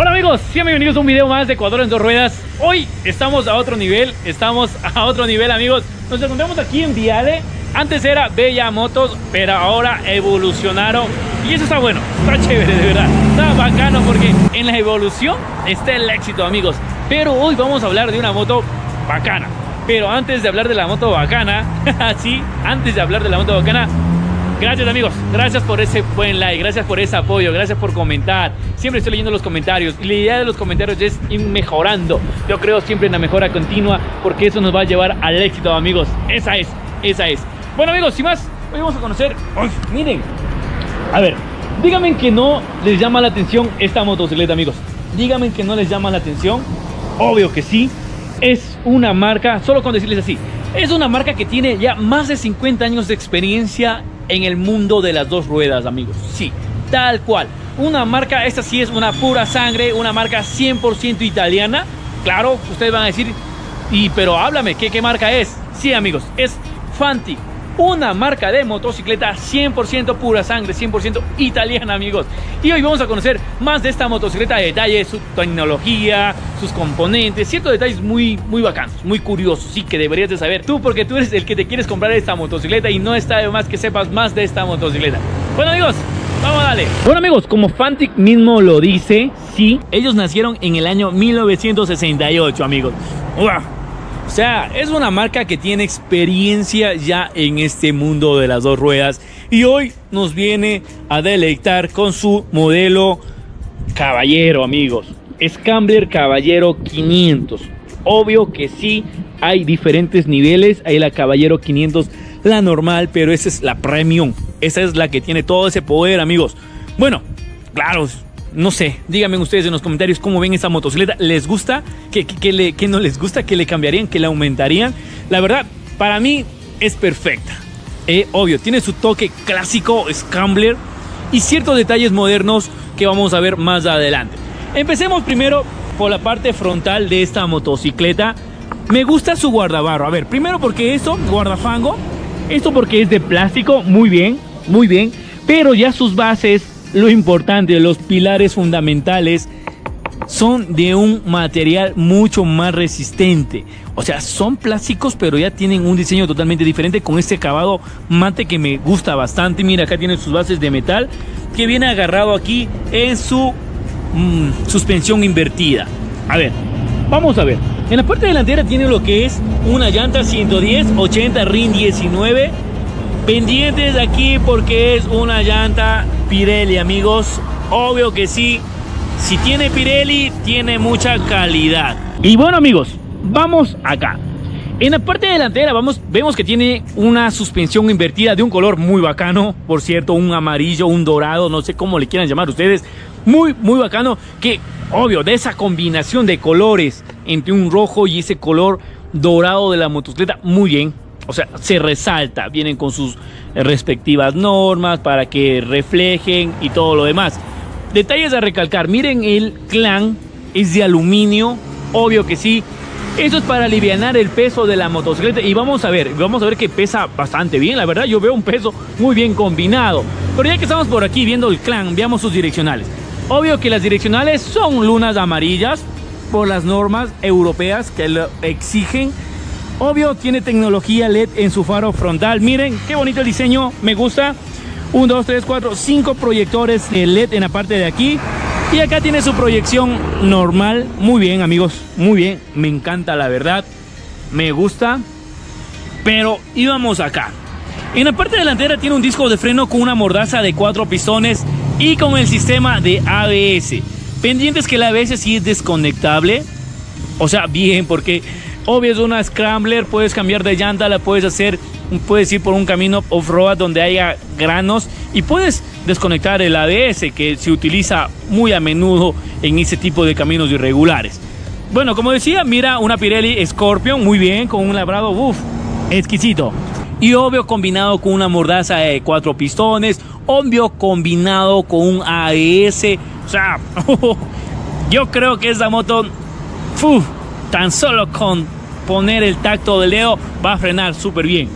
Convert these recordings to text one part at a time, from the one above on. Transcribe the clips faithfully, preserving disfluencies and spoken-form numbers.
Hola amigos, sean bienvenidos a un video más de Ecuador en dos ruedas. Hoy estamos a otro nivel, estamos a otro nivel amigos. Nos encontramos aquí en Viale. Antes era Bella Motos, pero ahora evolucionaron. Y eso está bueno, está chévere de verdad. Está bacano porque en la evolución está el éxito amigos. Pero hoy vamos a hablar de una moto bacana. Pero antes de hablar de la moto bacana, sí, antes de hablar de la moto bacana, gracias amigos, gracias por ese buen like, gracias por ese apoyo, gracias por comentar. Siempre estoy leyendo los comentarios y la idea de los comentarios es ir mejorando. Yo creo siempre en la mejora continua porque eso nos va a llevar al éxito amigos. Esa es, esa es. Bueno amigos, sin más, hoy vamos a conocer... Uy, miren, a ver, díganme que no les llama la atención esta motocicleta amigos. Díganme que no les llama la atención. Obvio que sí. Es una marca, solo con decirles así, es una marca que tiene ya más de cincuenta años de experiencia en el mundo de las dos ruedas amigos. Sí, tal cual. Una marca, esta sí es una pura sangre, una marca cien por ciento italiana. Claro, ustedes van a decir, y pero háblame, ¿qué, qué marca es? Sí amigos, es Fantic, una marca de motocicleta cien por ciento pura sangre, cien por ciento italiana amigos. Y hoy vamos a conocer más de esta motocicleta, de detalle, su tecnología, sus componentes, ciertos detalles muy, muy bacanos, muy curiosos, sí que deberías de saber tú, porque tú eres el que te quieres comprar esta motocicleta y no está de más que sepas más de esta motocicleta. Bueno amigos, vamos a darle. Bueno amigos, como Fantic mismo lo dice, sí, ellos nacieron en el año mil novecientos sesenta y ocho amigos. Uah. O sea, es una marca que tiene experiencia ya en este mundo de las dos ruedas y hoy nos viene a deleitar con su modelo Caballero, amigos. Scrambler Caballero quinientos. Obvio que sí, hay diferentes niveles. Hay la Caballero quinientos, la normal, pero esa es la Premium. Esa es la que tiene todo ese poder, amigos. Bueno, claro. No sé, díganme ustedes en los comentarios cómo ven esta motocicleta. ¿Les gusta? ¿Qué, qué, qué, le, qué no les gusta? ¿Qué le cambiarían? ¿Qué le aumentarían? La verdad, para mí es perfecta. Eh, obvio, tiene su toque clásico, Scrambler, y ciertos detalles modernos que vamos a ver más adelante. Empecemos primero por la parte frontal de esta motocicleta. Me gusta su guardabarro. A ver, primero porque esto, guardafango. Esto porque es de plástico, muy bien, muy bien. Pero ya sus bases... Lo importante, los pilares fundamentales son de un material mucho más resistente. O sea, son plásticos, pero ya tienen un diseño totalmente diferente con este acabado mate que me gusta bastante. Mira, acá tienen sus bases de metal que viene agarrado aquí en su mm, suspensión invertida. A ver, vamos a ver. En la parte delantera tiene lo que es una llanta ciento diez ochenta R I N diecinueve. Pendientes aquí porque es una llanta Pirelli, amigos. Obvio que sí. Si tiene Pirelli, tiene mucha calidad. Y bueno, amigos, vamos acá. En la parte delantera vamos, vemos que tiene una suspensión invertida de un color muy bacano. Por cierto, un amarillo, un dorado, no sé cómo le quieran llamar ustedes. Muy, muy bacano. Que, obvio, de esa combinación de colores entre un rojo y ese color dorado de la motocicleta, muy bien. O sea, se resalta, vienen con sus respectivas normas para que reflejen y todo lo demás. Detalles a recalcar, miren el clan, es de aluminio, obvio que sí. Eso es para alivianar el peso de la motocicleta y vamos a ver, vamos a ver que pesa bastante bien. La verdad yo veo un peso muy bien combinado. Pero ya que estamos por aquí viendo el clan, veamos sus direccionales. Obvio que las direccionales son lunas amarillas por las normas europeas que lo exigen. Obvio, tiene tecnología L E D en su faro frontal. Miren, qué bonito el diseño, me gusta. uno, dos, tres, cuatro, cinco proyectores de L E D en la parte de aquí. Y acá tiene su proyección normal. Muy bien, amigos, muy bien. Me encanta, la verdad. Me gusta. Pero íbamos acá. En la parte delantera tiene un disco de freno con una mordaza de cuatro pistones y con el sistema de A B S. Pendientes que el A B S sí es desconectable. O sea, bien, porque... Obvio es una Scrambler, puedes cambiar de llanta, la puedes hacer, puedes ir por un camino off-road donde haya granos y puedes desconectar el A B S que se utiliza muy a menudo en ese tipo de caminos irregulares. Bueno, como decía, mira una Pirelli Scorpion, muy bien, con un labrado, uff, exquisito. Y obvio combinado con una mordaza de cuatro pistones, obvio combinado con un A B S, o sea, yo creo que esa moto, uff, tan solo con... poner el tacto del dedo va a frenar súper bien.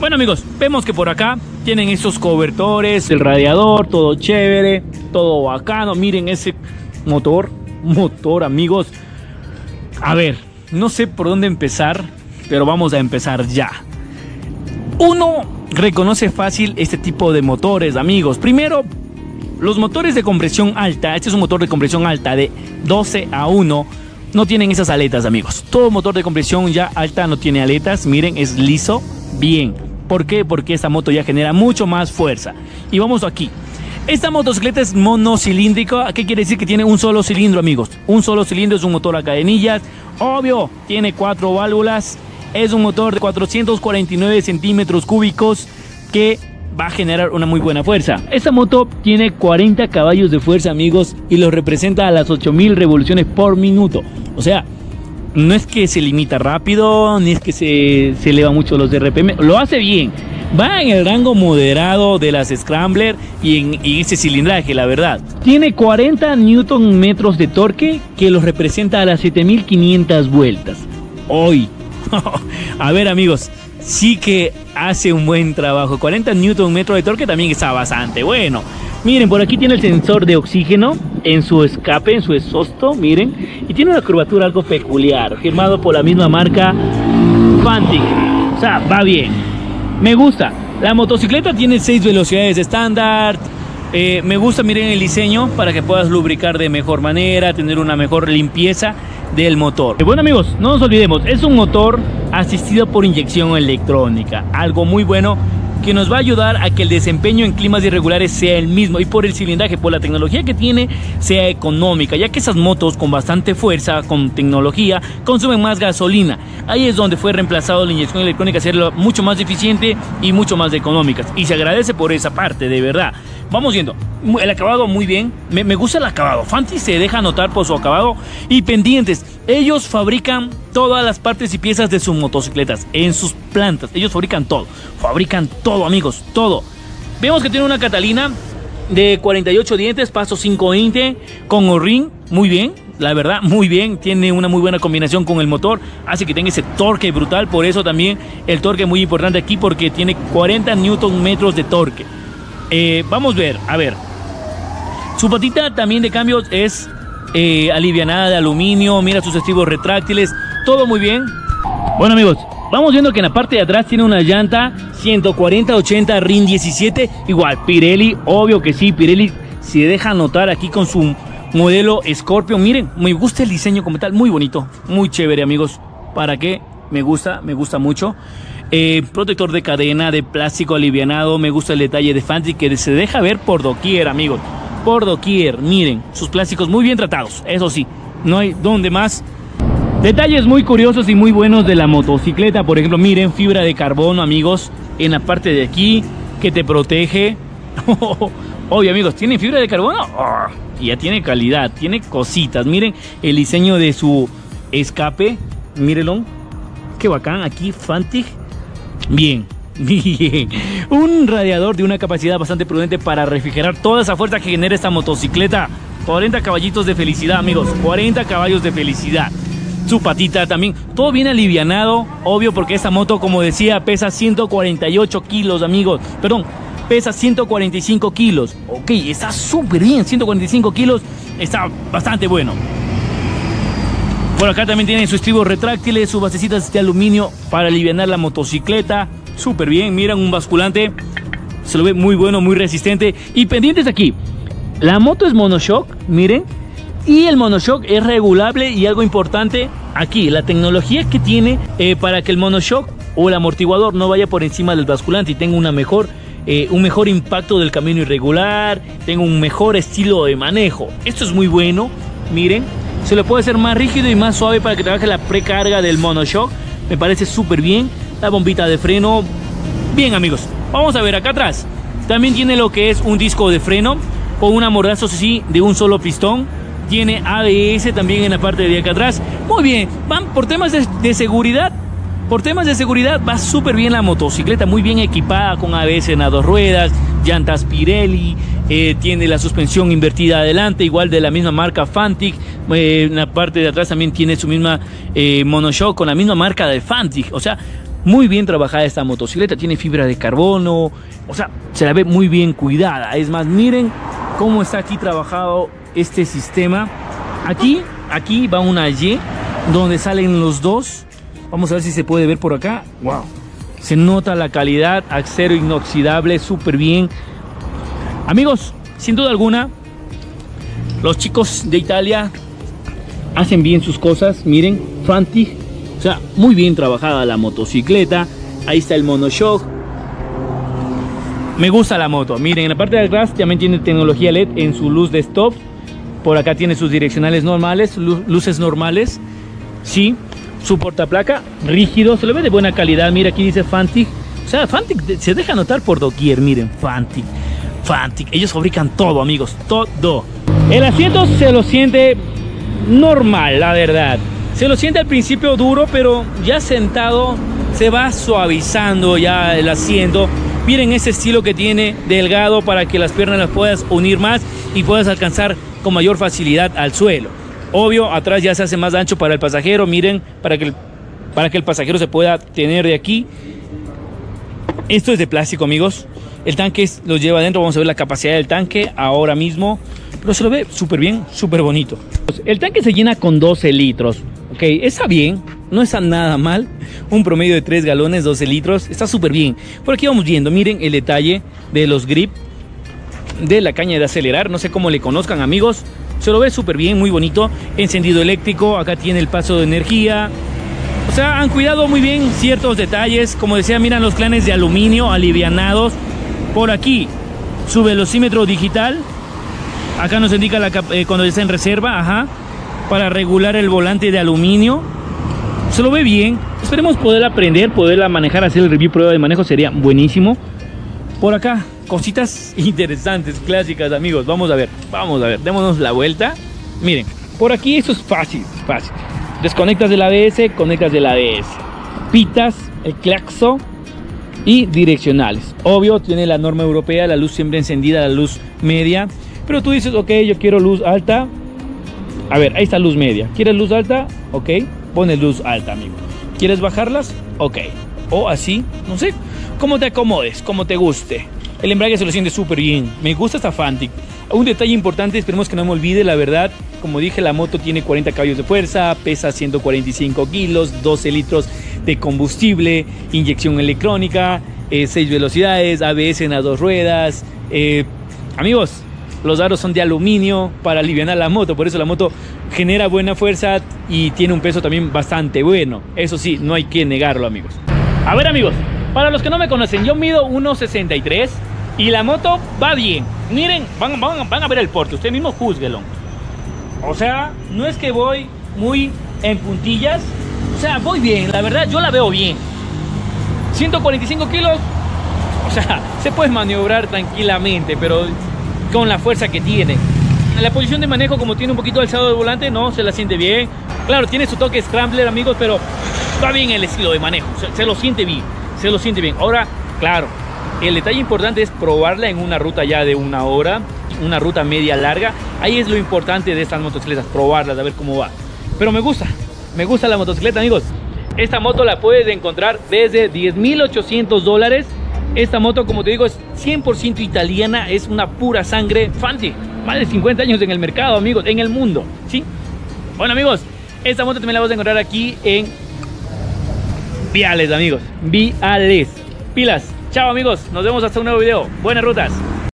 Bueno amigos, vemos que por acá tienen esos cobertores, el radiador, todo chévere, todo bacano. Miren ese motor, motor, amigos. A ver, no sé por dónde empezar, pero vamos a empezar ya. Uno reconoce fácil este tipo de motores, amigos. Primero, los motores de compresión alta. Este es un motor de compresión alta de doce a uno. No tienen esas aletas, amigos. Todo motor de compresión ya alta no tiene aletas. Miren, es liso. Bien. ¿Por qué? Porque esta moto ya genera mucho más fuerza. Y vamos aquí. Esta motocicleta es monocilíndrica. ¿Qué quiere decir? Que tiene un solo cilindro, amigos. Un solo cilindro, es un motor a cadenillas. Obvio, tiene cuatro válvulas. Es un motor de cuatrocientos cuarenta y nueve centímetros cúbicos que va a generar una muy buena fuerza. Esta moto tiene cuarenta caballos de fuerza, amigos, y los representa a las ocho mil revoluciones por minuto. O sea, no es que se limita rápido, ni es que se, se eleva mucho los R P M. Lo hace bien. Va en el rango moderado de las Scrambler y en y ese cilindraje, la verdad. Tiene cuarenta newton metros de torque que los representa a las siete mil quinientas vueltas. Hoy. A ver, amigos, sí que hace un buen trabajo. cuarenta newton metros de torque también está bastante bueno. Miren, por aquí tiene el sensor de oxígeno en su escape, en su exhausto, miren. Y tiene una curvatura algo peculiar, firmado por la misma marca Fantic. O sea, va bien. Me gusta. La motocicleta tiene seis velocidades estándar. Eh, me gusta, miren, el diseño para que puedas lubricar de mejor manera, tener una mejor limpieza del motor. Eh, bueno, amigos, no nos olvidemos, es un motor asistido por inyección electrónica. Algo muy bueno que nos va a ayudar a que el desempeño en climas irregulares sea el mismo. Y por el cilindraje, por la tecnología que tiene, sea económica. Ya que esas motos con bastante fuerza, con tecnología, consumen más gasolina. Ahí es donde fue reemplazado la inyección electrónica, hacerlo mucho más eficiente y mucho más económica. Y se agradece por esa parte, de verdad. Vamos viendo, el acabado muy bien, me, me gusta el acabado. Fantic se deja notar por su acabado. Y pendientes, ellos fabrican todas las partes y piezas de sus motocicletas, en sus plantas, ellos fabrican todo. Fabrican todo, amigos, todo. Vemos que tiene una Catalina de cuarenta y ocho dientes, paso cinco veinte, con o-ring, muy bien. La verdad, muy bien, tiene una muy buena combinación con el motor, hace que tenga ese torque brutal. Por eso también el torque es muy importante aquí, porque tiene cuarenta newton metros de torque. Eh, vamos a ver, a ver. Su patita también de cambios es eh, alivianada de aluminio. Mira sus estribos retráctiles, todo muy bien. Bueno, amigos, vamos viendo que en la parte de atrás tiene una llanta ciento cuarenta ochenta R I N diecisiete. Igual, Pirelli, obvio que sí, Pirelli se deja notar aquí con su modelo Scorpion. Miren, me gusta el diseño como tal, muy bonito, muy chévere, amigos. ¿Para qué? Me gusta, me gusta mucho. Eh, protector de cadena de plástico alivianado. Me gusta el detalle de Fantic que se deja ver por doquier, amigos. Por doquier, miren, sus plásticos muy bien tratados. Eso sí, no hay donde más. Detalles muy curiosos y muy buenos de la motocicleta. Por ejemplo, miren, fibra de carbono, amigos, en la parte de aquí, que te protege. Obvio, amigos, ¿tiene fibra de carbono? Oh, ya tiene calidad, tiene cositas. Miren el diseño de su escape, mírenlo. Qué bacán, aquí Fantic. Bien, bien. Un radiador de una capacidad bastante prudente para refrigerar toda esa fuerza que genera esta motocicleta. cuarenta caballitos de felicidad, amigos. cuarenta caballos de felicidad. Su patita también, todo bien alivianado. Obvio, porque esta moto, como decía, pesa ciento cuarenta y ocho kilos, amigos. Perdón, pesa ciento cuarenta y cinco kilos. Ok, está súper bien. ciento cuarenta y cinco kilos, está bastante bueno. Por acá también tienen sus estribos retráctiles, sus basecitas de aluminio para alivianar la motocicleta. Súper bien, miran, un basculante. Se lo ve muy bueno, muy resistente. Y pendientes aquí, la moto es monoshock, miren. Y el monoshock es regulable, y algo importante aquí, la tecnología que tiene eh, para que el monoshock o el amortiguador no vaya por encima del basculante y tenga una mejor, eh, un mejor impacto del camino irregular, tenga un mejor estilo de manejo. Esto es muy bueno, miren. Se lo puede hacer más rígido y más suave para que trabaje la precarga del monoshock. Me parece súper bien. La bombita de freno. Bien, amigos. Vamos a ver acá atrás. También tiene lo que es un disco de freno con un amordazo, sí, de un solo pistón. Tiene A B S también en la parte de acá atrás. Muy bien. Van por temas de, de seguridad. Por temas de seguridad va súper bien la motocicleta. Muy bien equipada con A B S en las dos ruedas. Llantas Pirelli. Eh, tiene la suspensión invertida adelante, igual de la misma marca Fantic. Eh, en la parte de atrás también tiene su misma eh, monoshock con la misma marca de Fantic. O sea, muy bien trabajada esta motocicleta. Tiene fibra de carbono. O sea, se la ve muy bien cuidada. Es más, miren cómo está aquí trabajado este sistema Aquí, aquí va una Y donde salen los dos. Vamos a ver si se puede ver por acá. Wow. Se nota la calidad, acero inoxidable, súper bien. Amigos, sin duda alguna, los chicos de Italia hacen bien sus cosas. Miren, Fantic, o sea, muy bien trabajada la motocicleta. Ahí está el monoshock. Me gusta la moto. Miren, en la parte de atrás también tiene tecnología L E D en su luz de stop. Por acá tiene sus direccionales normales, lu luces normales. Sí, su portaplaca rígido, se lo ve de buena calidad. Mira, aquí dice Fantic. O sea, Fantic se deja notar por doquier. Miren, Fantic, Fantic. Ellos fabrican todo, amigos, todo. El asiento se lo siente normal, la verdad. Se lo siente al principio duro, pero ya sentado se va suavizando ya el asiento. Miren ese estilo que tiene, delgado, para que las piernas las puedas unir más y puedas alcanzar con mayor facilidad al suelo. Obvio, atrás ya se hace más ancho para el pasajero. Miren, para que el, para que el pasajero se pueda tener de aquí. Esto es de plástico, amigos. El tanque lo lleva adentro. Vamos a ver la capacidad del tanque ahora mismo. Pero se lo ve súper bien, súper bonito. El tanque se llena con doce litros. Ok, está bien. No está nada mal. Un promedio de tres galones, doce litros. Está súper bien. Por aquí vamos viendo. Miren el detalle de los grip, de la caña de acelerar. No sé cómo le conozcan, amigos. Se lo ve súper bien, muy bonito. Encendido eléctrico, acá tiene el paso de energía. O sea, han cuidado muy bien ciertos detalles. Como decía, miran los clanes de aluminio alivianados. Por aquí, su velocímetro digital. Acá nos indica la, eh, cuando está en reserva, ajá, para regular el volante de aluminio. Se lo ve bien. Esperemos poder aprender, poderla manejar, hacer el review, prueba de manejo. Sería buenísimo. Por acá, cositas interesantes, clásicas, amigos. Vamos a ver, vamos a ver, démonos la vuelta. Miren, por aquí esto es fácil, fácil. Desconectas del A B S, conectas del A B S. Pitas, el claxo y direccionales. Obvio, tiene la norma europea, la luz siempre encendida, la luz media. Pero tú dices, ok, yo quiero luz alta. A ver, ahí está luz media. ¿Quieres luz alta? Ok, pones luz alta, amigo. ¿Quieres bajarlas? Ok. O así, no sé, como te acomodes, como te guste. El embrague se lo siente súper bien. Me gusta esta Fantic. Un detalle importante, esperemos que no me olvide, la verdad. Como dije, la moto tiene cuarenta caballos de fuerza, pesa ciento cuarenta y cinco kilos, doce litros de combustible, inyección electrónica, eh, seis velocidades, A B S en las dos ruedas. Eh, amigos, los aros son de aluminio para alivianar la moto. Por eso la moto genera buena fuerza y tiene un peso también bastante bueno. Eso sí, no hay que negarlo, amigos. A ver, amigos, para los que no me conocen, yo mido uno sesenta y tres y la moto va bien. Miren, van, van, van a ver el porte, usted mismo júzguelo. O sea, no es que voy muy en puntillas. O sea, voy bien, la verdad, yo la veo bien. ciento cuarenta y cinco kilos, o sea, se puede maniobrar tranquilamente, pero con la fuerza que tiene. La posición de manejo, como tiene un poquito alzado de volante, no se la siente bien. Claro, tiene su toque scrambler, amigos, pero está bien el estilo de manejo. Se, se lo siente bien, se lo siente bien. Ahora, claro, el detalle importante es probarla en una ruta ya de una hora, una ruta media larga. Ahí es lo importante de estas motocicletas, probarlas, a ver cómo va. Pero me gusta, me gusta la motocicleta, amigos. Esta moto la puedes encontrar desde diez mil ochocientos dólares. Esta moto, como te digo, es cien por ciento italiana, es una pura sangre Fantic. Más de cincuenta años en el mercado, amigos, en el mundo, ¿sí? Bueno, amigos, esta moto también la vas a encontrar aquí en Viales, amigos. Viales. Pilas. Chao, amigos. Nos vemos hasta un nuevo video. Buenas rutas.